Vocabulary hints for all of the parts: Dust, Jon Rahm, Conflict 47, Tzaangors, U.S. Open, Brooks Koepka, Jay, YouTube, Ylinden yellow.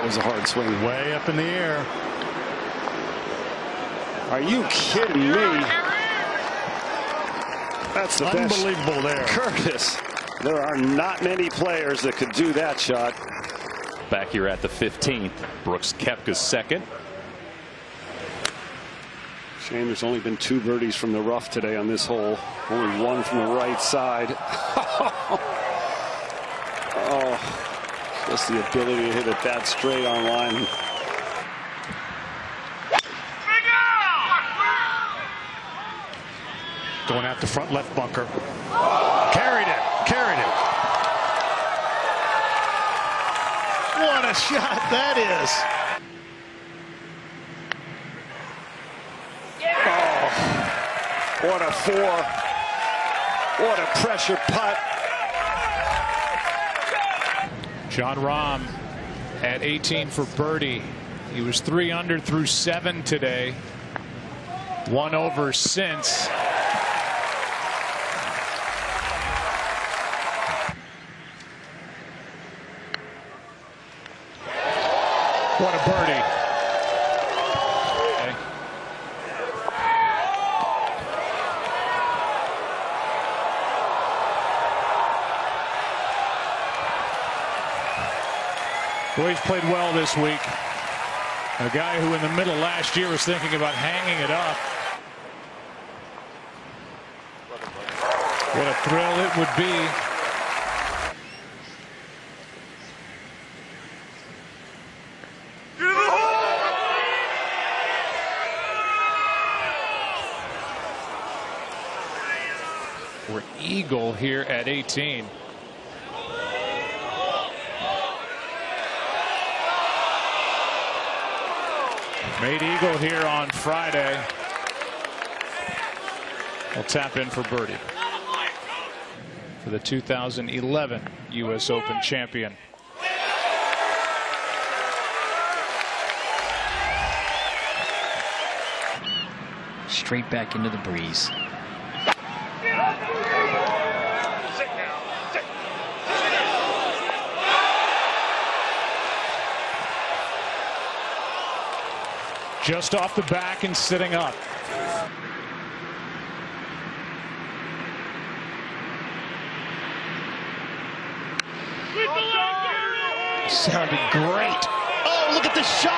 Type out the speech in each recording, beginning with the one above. That was a hard swing. Way up in the air. Are you kidding me? That's the unbelievable best. There. Curtis. There are not many players that could do that shot. Back here at the 15th. Brooks Koepka's second. Shame there's only been 2 birdies from the rough today on this hole. Only 1 from the right side. Oh, just the ability to hit it that straight on line. Going out the front left bunker. Carried it. Carried it. What a shot that is. Oh, what a 4. What a pressure putt. Jon Rahm at 18 for birdie. He was 3 under through 7 today. 1 over since. What a birdie. Okay. Well, he's played well this week. A guy who in the middle last year was thinking about hanging it up. What a thrill it would be. We're eagle here at 18. Made eagle here on Friday. We'll tap in for birdie for the 2011 U.S. Open champion. Straight back into the breeze. Just off the back and sitting up. Sounded great. Oh, look at the shot.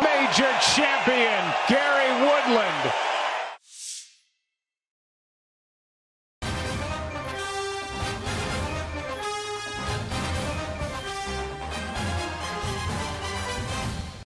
Major champion.